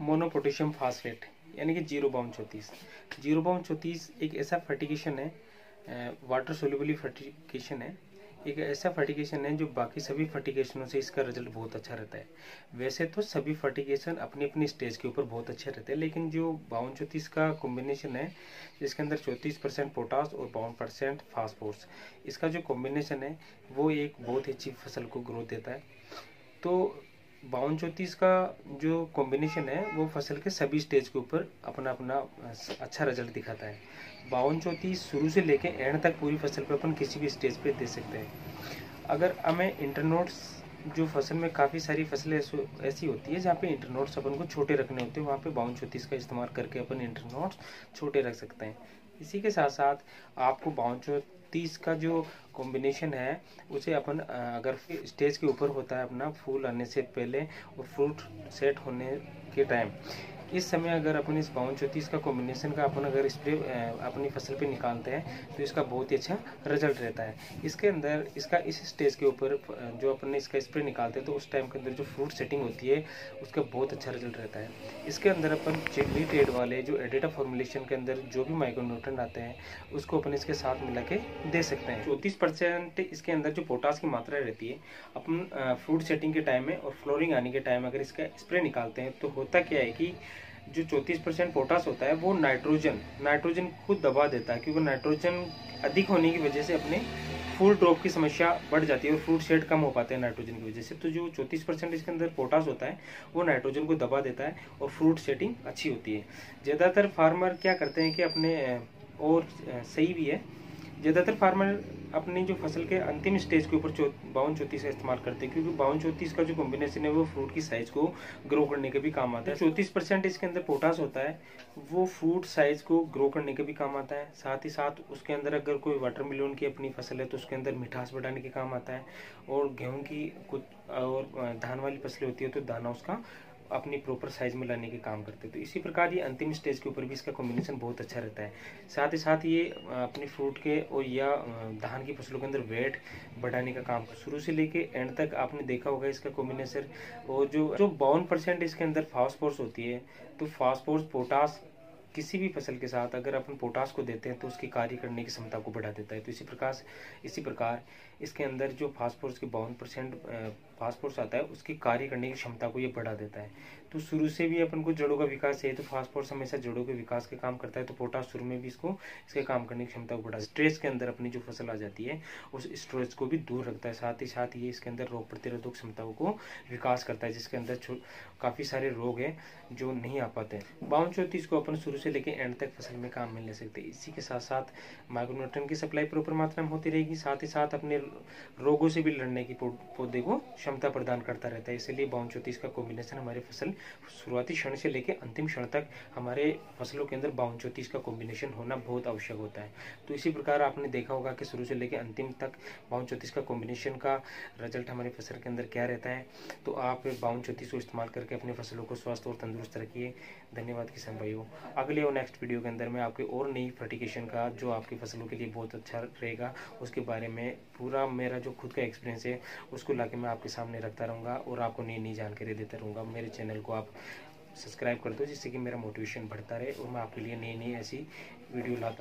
Mono potassium phosphate यानी कि 0.34। 0.34 एक ऐसा फर्टिकेशन है, वाटर सोल्यूबली फर्टिकेशन है, एक ऐसा फर्टिकेशन है जो बाकी सभी फर्टिकेशनों से इसका रिजल्ट बहुत अच्छा रहता है। वैसे तो सभी फर्टिकेशन अपनी अपनी स्टेज के ऊपर बहुत अच्छे रहते हैं, लेकिन जो 52-34 का कॉम्बिनेशन है जिसके अंदर 34% पोटास और 52% फास्फोरस, इसका जो कॉम्बिनेशन है वो एक बहुत ही अच्छी फसल को ग्रोथ देता है। तो 52-34 का जो कॉम्बिनेशन है वो फसल के सभी स्टेज के ऊपर अपना अपना अच्छा रिजल्ट दिखाता है। 52-34 शुरू से लेके एंड तक पूरी फसल पे अपन किसी भी स्टेज पे दे सकते हैं। अगर हमें इंटरनोट्स, जो फसल में काफ़ी सारी फसलें ऐसी होती है जहाँ पे इंटरनोट्स अपन को छोटे रखने होते हैं, वहाँ पे 52-34 का इस्तेमाल करके अपन इंटरनोट्स छोटे रख सकते हैं। इसी के साथ साथ आपको 52-34 का जो कॉम्बिनेशन है उसे अपन अगर स्टेज के ऊपर होता है अपना, फूल आने से पहले और फ्रूट सेट होने के टाइम, इस समय अगर अपन इस 52-34 का कॉम्बिनेशन का अपन अगर स्प्रे अपनी फसल पे निकालते हैं तो इसका बहुत ही अच्छा रिजल्ट रहता है। इसके अंदर इसका इस स्टेज के ऊपर जो अपन इसका स्प्रे निकालते हैं तो उस टाइम के अंदर जो फ्रूट सेटिंग होती है उसका बहुत अच्छा रिजल्ट रहता है। इसके अंदर अपन चिल्ट्रेट वाले जो एडिटा फॉर्मुलेशन के अंदर जो भी माइक्रोन्यूट्रन आते हैं उसको अपन इसके साथ मिला के दे सकते हैं। 34% इसके अंदर जो पोटास की मात्रा रहती है, अपन फ्रूट सेटिंग के टाइम में और फ्लोरिंग आने के टाइम अगर इसका स्प्रे निकालते हैं तो होता क्या है कि जो 34% पोटास होता है वो नाइट्रोजन को दबा देता है, क्योंकि नाइट्रोजन अधिक होने की वजह से अपने फूल ड्रॉप की समस्या बढ़ जाती है और फ्रूट सेट कम हो पाते हैं नाइट्रोजन की वजह से। तो जो 34% इसके अंदर पोटास होता है वो नाइट्रोजन को दबा देता है और फ्रूट सेटिंग अच्छी होती है। ज़्यादातर फार्मर क्या करते हैं कि अपने, और सही भी है, ज़्यादातर फार्मर अपनी जो फसल के अंतिम स्टेज के ऊपर 52-34 का इस्तेमाल करते हैं, क्योंकि 52-34 का जो कॉम्बिनेशन है वो फ्रूट की साइज़ को ग्रो करने के भी काम आता है। 34% इसके अंदर पोटास होता है वो फ्रूट साइज़ को ग्रो करने के भी काम आता है, साथ ही साथ उसके अंदर अगर कोई वाटरमेलन की अपनी फसल है तो उसके अंदर मिठास बढ़ाने के काम आता है, और गेहूँ की कुछ और धान वाली फसलें होती है तो दाना उसका अपनी प्रॉपर साइज़ में लाने के काम करते हैं। तो इसी प्रकार ये अंतिम स्टेज के ऊपर भी इसका कॉम्बिनेशन बहुत अच्छा रहता है। साथ ही साथ ये अपने फ्रूट के और या धान की फसलों के अंदर वेट बढ़ाने का काम करता है। शुरू से लेके एंड तक आपने देखा होगा इसका कॉम्बिनेशन। और जो 52% इसके अंदर फास्फोरस होती है, तो फास्फोरस पोटास किसी भी फसल के साथ अगर अपन पोटास को देते हैं तो उसकी कार्य करने की क्षमता को बढ़ा देता है। तो इसी प्रकार इसके अंदर जो फास्फोरस के 52% फास्फोरस आता है उसकी कार्य करने की क्षमता को ये बढ़ा देता है। तो शुरू से भी अपन को जड़ों का विकास है तो फास्फोरस हमेशा जड़ों के विकास के काम करता है, तो पोटास शुरू में भी इसके काम करने की क्षमता को बढ़ा। स्ट्रेस के अंदर अपनी जो फसल आ जाती है उस स्ट्रेस को भी दूर रखता है, साथ ही साथ ये इसके अंदर रोग प्रतिरोधक क्षमताओं को विकास करता है, जिसके अंदर काफ़ी सारे रोग हैं जो नहीं आ पाते हैं। 52-34 को अपन शुरू से लेके एंड तक फसल में काम में ले सकते हैं। इसी के साथ साथ माइक्रोन्यूट्रिएंट की सप्लाई प्रॉपर मात्रा में होती रहेगी, साथ ही साथ अपने रोगों से भी लड़ने की पौधे को क्षमता प्रदान करता रहता है। इसलिए 52-34 का कॉम्बिनेशन हमारे फसल शुरुआती क्षण से लेके अंतिम क्षण तक हमारे फसलों के अंदर 52-34 का कॉम्बिनेशन होना बहुत आवश्यक होता है। तो इसी प्रकार आपने देखा होगा कि शुरू से लेके अंतिम तक 52-34 का कॉम्बिनेशन का रिजल्ट हमारे फसल के अंदर क्या रहता है। तो आप 52-34 को इस्तेमाल करके अपने फसलों को स्वस्थ और तंदुरुस्त रखिए। धन्यवाद किसान भाइयों। अगले और नेक्स्ट वीडियो के अंदर मैं आपके और नई फर्टिकेशन का जो आपकी फसलों के लिए बहुत अच्छा रहेगा उसके बारे में पूरा मेरा जो खुद का एक्सपीरियंस है उसको लाके मैं आपके सामने रखता रहूँगा और आपको नई जानकारी देता रहूँगा। मेरे चैनल को आप सब्सक्राइब कर दो जिससे कि मेरा मोटिवेशन बढ़ता रहे और मैं आपके लिए नई ऐसी वीडियो लाता रहूँ।